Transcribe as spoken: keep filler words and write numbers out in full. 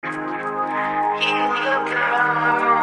You look around.